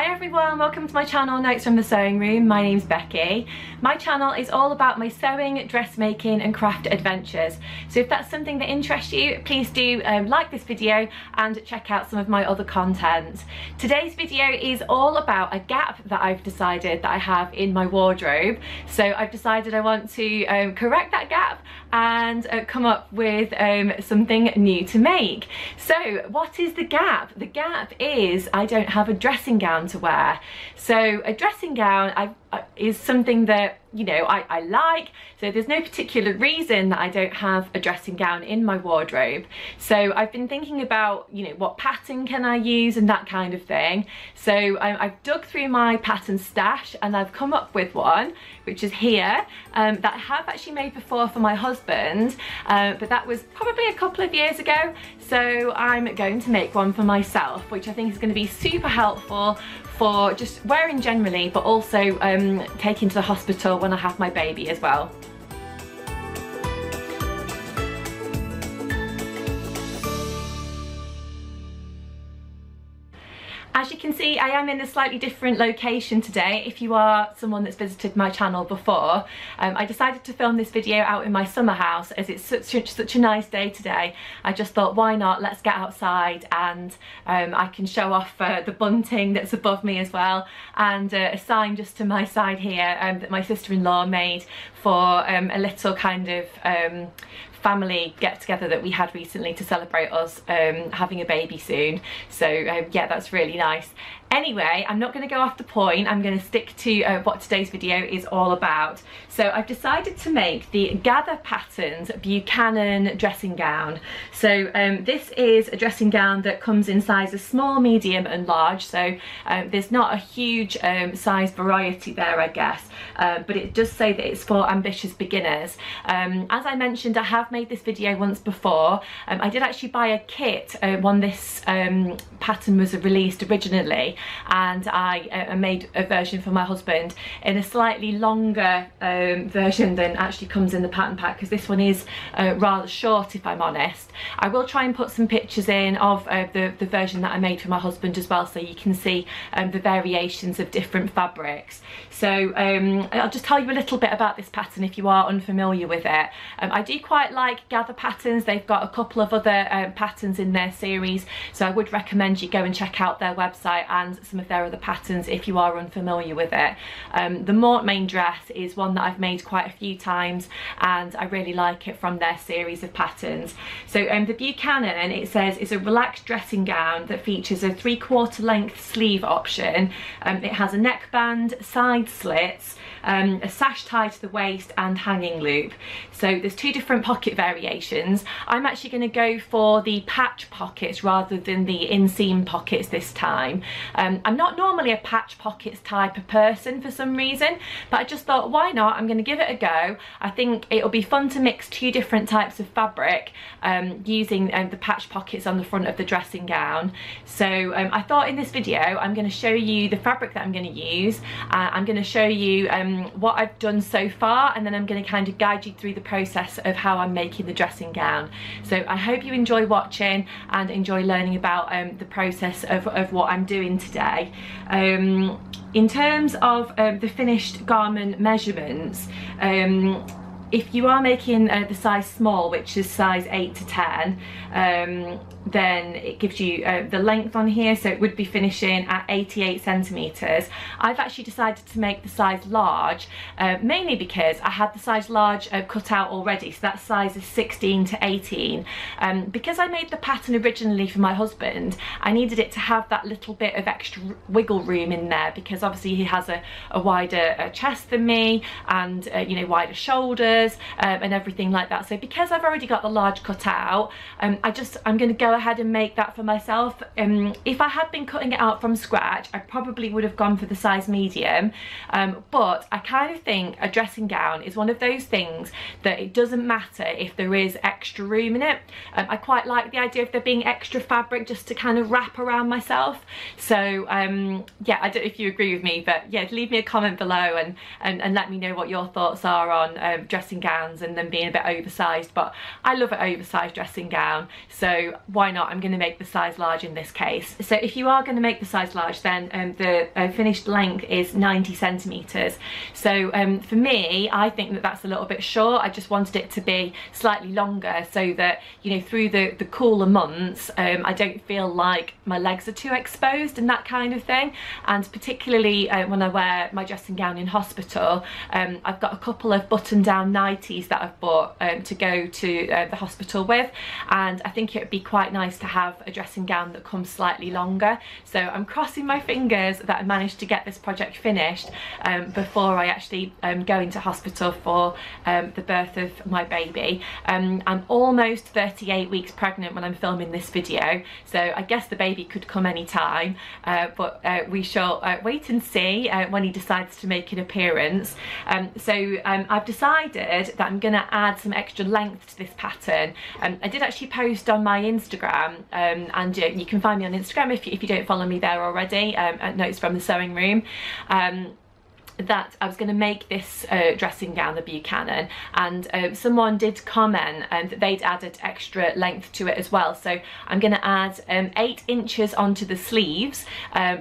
Hi everyone, welcome to my channel Notes From The Sewing Room. My name's Becky. My channel is all about my sewing, dressmaking and craft adventures. So if that's something that interests you, please do like this video and check out some of my other content. Today's video is all about a gap that I've decided that I have in my wardrobe. So I've decided I want to correct that gap and come up with something new to make. So what is the gap? The gap is I don't have a dressing gown to wear. So a dressing gown is something that, you know, I like, so there's no particular reason that I don't have a dressing gown in my wardrobe. So I've been thinking about, you know, what pattern can I use and that kind of thing. So I've dug through my pattern stash and I've come up with one, which is here, that I have actually made before for my husband, but that was probably a couple of years ago. So I'm going to make one for myself, which I think is going to be super helpful for just wearing generally, but also taking to the hospital when I have my baby as well. As you can see, I am in a slightly different location today. If you are someone that's visited my channel before, I decided to film this video out in my summer house as it's such a nice day today. I just thought, why not? Let's get outside and I can show off the bunting that's above me as well, and a sign just to my side here that my sister-in-law made for a little kind of family get-together that we had recently to celebrate us having a baby soon. So yeah, that's really nice. Anyway, I'm not going to go off the point, I'm going to stick to what today's video is all about. So I've decided to make the Gather Patterns Buchanan dressing gown. So this is a dressing gown that comes in sizes small, medium and large, so there's not a huge size variety there, I guess, but it does say that it's for ambitious beginners. As I mentioned, I have made this video once before. I did actually buy a kit when this pattern was released originally, and I made a version for my husband in a slightly longer version than actually comes in the pattern pack, because this one is rather short, if I'm honest. I will try and put some pictures in of the version that I made for my husband as well, so you can see the variations of different fabrics. So I'll just tell you a little bit about this pattern if you are unfamiliar with it. I do quite like Gather Patterns. They've got a couple of other patterns in their series, so I would recommend you go and check out their website and some of their other patterns if you are unfamiliar with it. The Mortmain dress is one that I've made quite a few times and I really like it from their series of patterns. So the Buchanan, it says, is a relaxed dressing gown that features a 3/4 length sleeve option. It has a neckband, side slits, a sash tied to the waist and hanging loop. So there's two different pocket variations. I'm actually going to go for the patch pockets rather than the inseam pockets this time. I'm not normally a patch pockets type of person for some reason, but I just thought, why not? I'm going to give it a go. I think it'll be fun to mix two different types of fabric using the patch pockets on the front of the dressing gown. So I thought in this video I'm going to show you the fabric that I'm going to use. I'm going to show you what I've done so far, and then I'm going to kind of guide you through the process of how I'm making the dressing gown. So I hope you enjoy watching and enjoy learning about the process of what I'm doing today. In terms of the finished garment measurements, if you are making the size small, which is size 8 to 10, then it gives you the length on here, so it would be finishing at 88 centimetres. I've actually decided to make the size large, mainly because I had the size large cut out already, so that size is 16 to 18. Because I made the pattern originally for my husband, I needed it to have that little bit of extra wiggle room in there, because obviously he has a wider chest than me, and you know, wider shoulders, and everything like that. So because I've already got the large cut out, I'm going to go ahead and make that for myself. If I had been cutting it out from scratch, I probably would have gone for the size medium, but I kind of think a dressing gown is one of those things that it doesn't matter if there is extra room in it. I quite like the idea of there being extra fabric just to kind of wrap around myself. So yeah, I don't know if you agree with me, but yeah, leave me a comment below and let me know what your thoughts are on dressing gowns and them being a bit oversized. But I love an oversized dressing gown, so why not, I'm going to make the size large in this case. So if you are going to make the size large, then the finished length is 90 centimeters. So for me, I think that that's a little bit short. I just wanted it to be slightly longer so that, you know, through the cooler months, I don't feel like my legs are too exposed and that kind of thing. And particularly when I wear my dressing gown in hospital, I've got a couple of button down nighties that I've bought to go to the hospital with, and I think it would be quite nice to have a dressing gown that comes slightly longer. So I'm crossing my fingers that I managed to get this project finished before I actually go into hospital for the birth of my baby. I'm almost 38 weeks pregnant when I'm filming this video, so I guess the baby could come anytime, but we shall wait and see when he decides to make an appearance. So I've decided that I'm going to add some extra length to this pattern. I did actually post on my Instagram, and you can find me on Instagram if you don't follow me there already, at Notes From The Sewing Room, that I was going to make this dressing gown, the Buchanan, and someone did comment that they'd added extra length to it as well. So I'm going to add 8 inches onto the sleeves,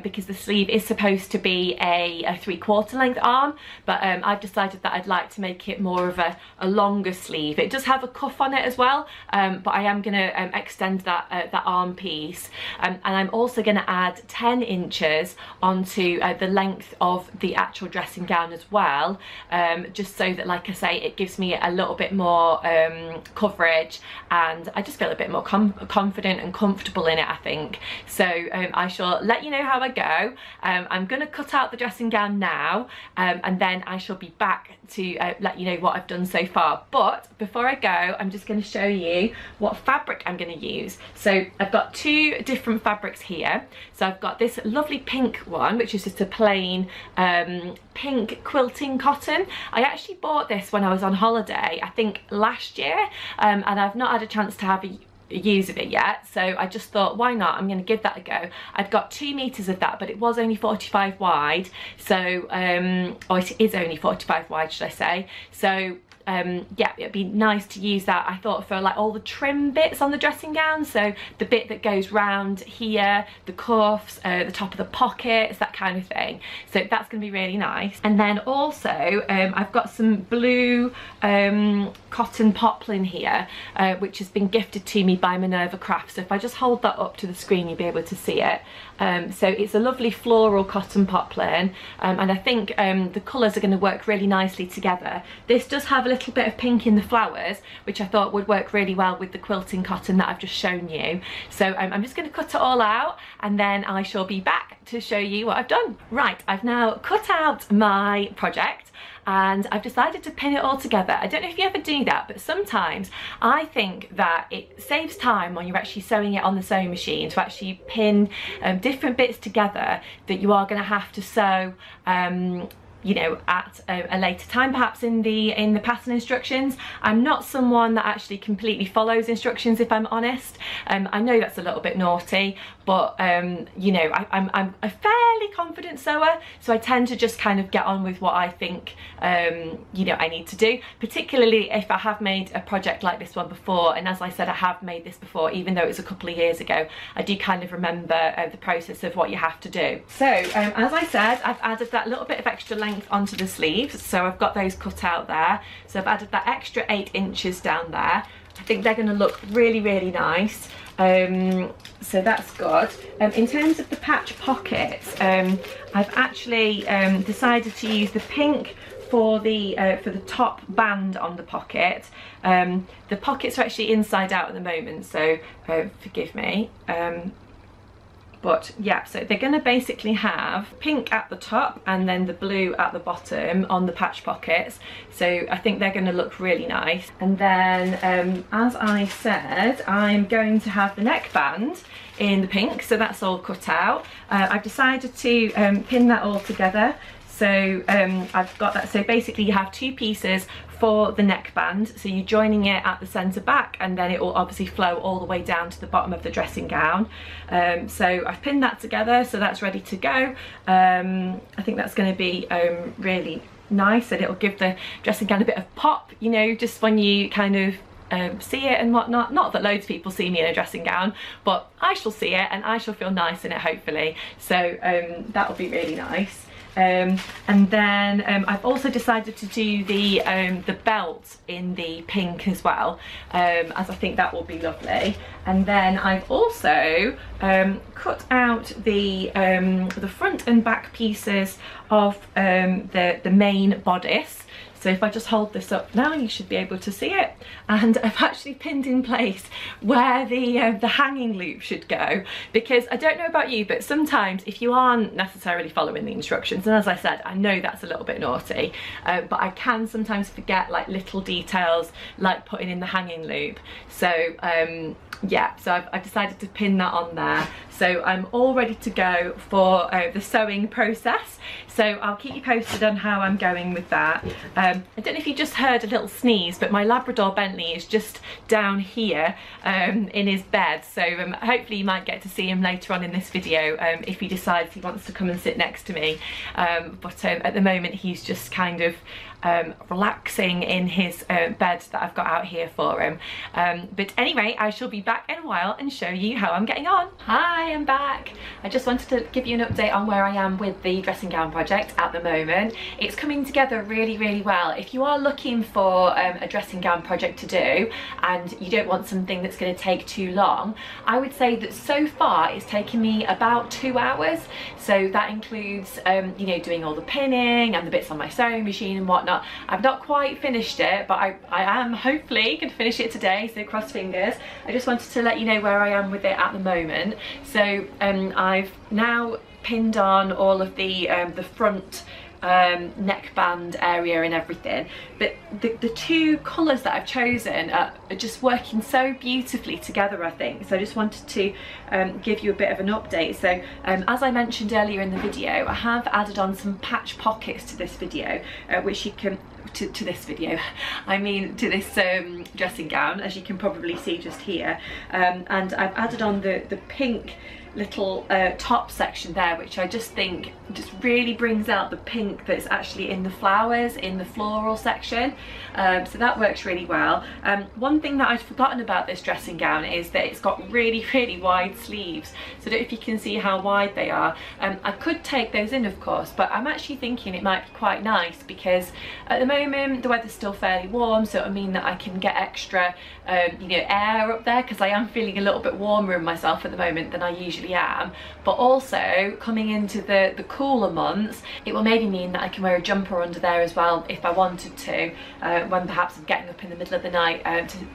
because the sleeve is supposed to be a 3/4 length arm, but I've decided that I'd like to make it more of a longer sleeve. It does have a cuff on it as well, but I am going to extend that arm piece, and I'm also going to add 10 inches onto the length of the actual dressing gown as well, just so that, like I say, it gives me a little bit more coverage, and I just feel a bit more confident and comfortable in it, I think. So I shall let you know how I go. I'm going to cut out the dressing gown now, and then I shall be back to let you know what I've done so far. But before I go, I'm just going to show you what fabric I'm going to use. So I've got two different fabrics here. So I've got this lovely pink one, which is just a plain pink quilting cotton. I actually bought this when I was on holiday, I think last year, and I've not had a chance to have a use of it yet, so I just thought, why not, I'm going to give that a go. I've got 2 meters of that, but it was only 45 wide, so or it is only 45 wide, should I say. So yeah, it'd be nice to use that, I thought, for like all the trim bits on the dressing gown. So the bit that goes round here, the cuffs, the top of the pockets, that kind of thing. So that's going to be really nice. And then also I've got some blue cotton poplin here, which has been gifted to me by Minerva Craft. So if I just hold that up to the screen, you'll be able to see it. So it's a lovely floral cotton poplin, and I think the colours are going to work really nicely together. This does have a little bit of pink in the flowers, which I thought would work really well with the quilting cotton that I've just shown you. So I'm just going to cut it all out, and then I shall be back to show you what I've done. Right, I've now cut out my project, and I've decided to pin it all together. I don't know if you ever do that, but sometimes I think that it saves time when you're actually sewing it on the sewing machine to actually pin different bits together that you are going to have to sew you know, at a later time, perhaps in the pattern instructions. I'm not someone that actually completely follows instructions, if I'm honest. I know that's a little bit naughty, but you know, I'm a fairly confident sewer, so I tend to just kind of get on with what I think you know, I need to do, particularly if I have made a project like this one before. And as I said, I have made this before, even though it was a couple of years ago. I do kind of remember the process of what you have to do. So as I said, I've added that little bit of extra length onto the sleeves, so I've got those cut out there. So I've added that extra 8 inches down there. I think they're going to look really, really nice. So that's good. In terms of the patch pockets, I've actually decided to use the pink for the top band on the pocket. The pockets are actually inside out at the moment, so forgive me. But yeah, so they're going to basically have pink at the top and then the blue at the bottom on the patch pockets. So I think they're going to look really nice. And then, as I said, I'm going to have the neckband in the pink, so that's all cut out. I've decided to pin that all together. So I've got that, so basically you have two pieces for the neckband, so you're joining it at the centre back, and then it will obviously flow all the way down to the bottom of the dressing gown. So I've pinned that together, so that's ready to go. I think that's going to be really nice, and it'll give the dressing gown a bit of pop, you know, just when you kind of see it and whatnot. Not that loads of people see me in a dressing gown, but I shall see it and I shall feel nice in it, hopefully. So that'll be really nice. And then I've also decided to do the belt in the pink as well, as I think that will be lovely. And then I've also cut out the front and back pieces of the main bodice. So if I just hold this up now, you should be able to see it. And I've actually pinned in place where the hanging loop should go, because I don't know about you, but sometimes if you aren't necessarily following the instructions, and as I said, I know that's a little bit naughty, but I can sometimes forget like little details, like putting in the hanging loop. So yeah, so I've decided to pin that on there. So I'm all ready to go for the sewing process. So I'll keep you posted on how I'm going with that. I don't know if you just heard a little sneeze, but my Labrador Bentley is just down here in his bed. So hopefully you might get to see him later on in this video if he decides he wants to come and sit next to me. But at the moment he's just kind of relaxing in his bed that I've got out here for him. But anyway, I shall be back in a while and show you how I'm getting on. Hi, I'm back. I just wanted to give you an update on where I am with the dressing gown project at the moment. It's coming together really, really well. If you are looking for a dressing gown project to do and you don't want something that's going to take too long, I would say that so far it's taken me about 2 hours. So that includes you know, doing all the pinning and the bits on my sewing machine and whatnot. I've not quite finished it, but I am hopefully going to finish it today, so cross fingers. I just wanted to let you know where I am with it at the moment. So I've now pinned on all of the front neckband area and everything, but the two colours that I've chosen are just working so beautifully together, I think. So I just wanted to give you a bit of an update. So as I mentioned earlier in the video, I have added on some patch pockets to this video, which you can to this video, I mean to this dressing gown, as you can probably see just here. And I've added on the pink little top section there, which I just think just really brings out the pink that's actually in the flowers, in the floral section. So that works really well. One thing that I'd forgotten about this dressing gown is that it's got really, really wide sleeves. So I don't know if you can see how wide they are. I could take those in, of course, but I'm actually thinking it might be quite nice, because at the moment the weather's still fairly warm, so it'll mean that I can get extra you know, air up there, because I am feeling a little bit warmer in myself at the moment than I usually am. But also coming into the cooler months, it will maybe mean that I can wear a jumper under there as well if I wanted to, when perhaps I'm getting up in the middle of the night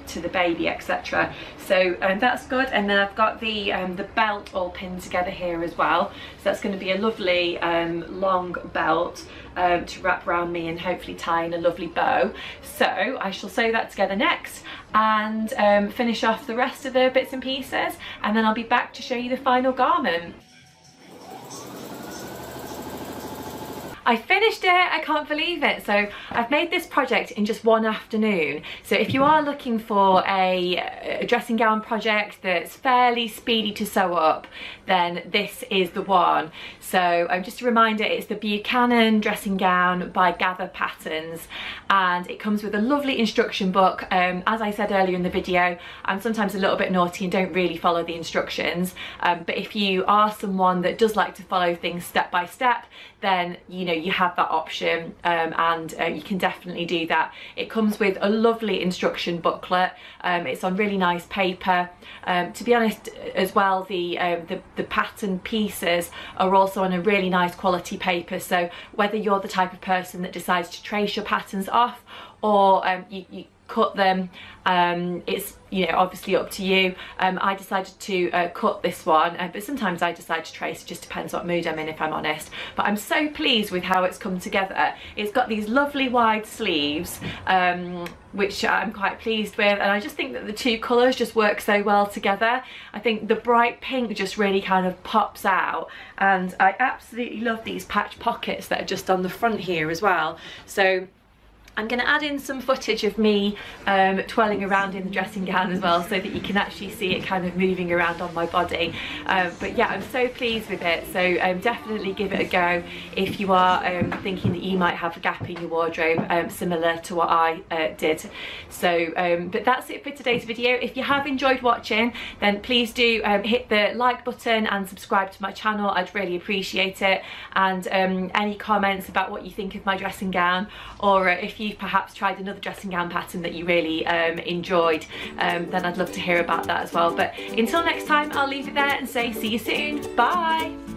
to the baby, etc. So that's good. And then I've got the belt all pinned together here as well, so that's going to be a lovely long belt to wrap around me and hopefully tie in a lovely bow. So I shall sew that together next and finish off the rest of the bits and pieces, and then I'll be back to show you the final garment. I finished it, I can't believe it. So I've made this project in just one afternoon. So if you are looking for a dressing gown project that's fairly speedy to sew up, then this is the one. So just a reminder, it's the Buchanan dressing gown by Gather Patterns, and it comes with a lovely instruction book. As I said earlier in the video, I'm sometimes a little bit naughty and don't really follow the instructions, but if you are someone that does like to follow things step by step, then you know, you have that option, and you can definitely do that. It comes with a lovely instruction booklet. It's on really nice paper. To be honest as well, the pattern pieces are also on a really nice quality paper, so whether you're the type of person that decides to trace your patterns off, or you cut them, it's, you know, obviously up to you. I decided to cut this one, but sometimes I decide to trace. It just depends what mood I'm in, if I'm honest. But I'm so pleased with how it's come together. It's got these lovely wide sleeves, which I'm quite pleased with, and I just think that the two colours just work so well together. I think the bright pink just really kind of pops out, and I absolutely love these patch pockets that are just on the front here as well. So I'm going to add in some footage of me twirling around in the dressing gown as well, so that you can actually see it kind of moving around on my body. But yeah, I'm so pleased with it, so definitely give it a go if you are thinking that you might have a gap in your wardrobe, similar to what I did. So but that's it for today's video. If you have enjoyed watching, then please do hit the like button and subscribe to my channel. I'd really appreciate it. And any comments about what you think of my dressing gown, or if you've perhaps tried another dressing gown pattern that you really enjoyed, then I'd love to hear about that as well. But until next time, I'll leave it there and say see you soon. Bye.